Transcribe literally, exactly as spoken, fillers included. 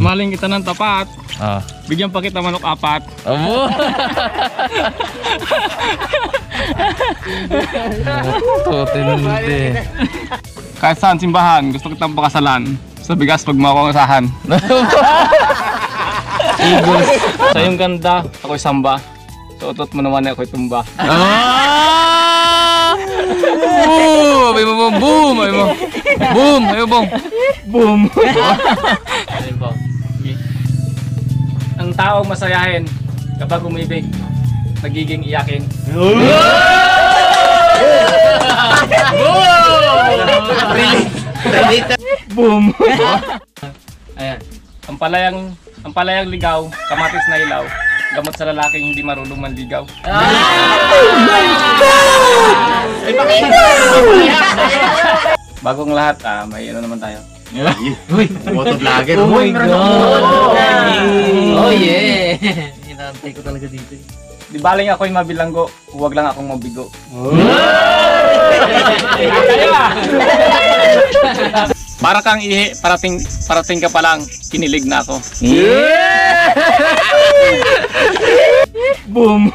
maling kita nang tapat. Ah. Bigyan pa kita manok apat. Amo. Kahit saan simbahan, gusto kitang pakasalan. Sa bigas pag makangasahan. Igos. Sa iyong ganda, ako'y samba. Sa utot mo naman ako'y tumba. Boom! May boom! Boom! May boom! Boom! May boom! Boom! Ang tao masayahin kapag umibig, nagiging iyakin. Boom! Ayan. Ang palayang, ang palayang ligaw, kamatis na ilaw. Gamot sa lalaking hindi marunong manligaw. Ah! Oh my God! Bagong lahat, ah, may ano naman tayo. Uy! Motovlogger! Oh my God! Oh yeah! Inaantay ko talaga dito. Di baling ako'y mabilanggo, huwag lang akong mabigo. Para kang ihi, parating, parating ka pa lang, kinilig na ako. Yeah! Boom!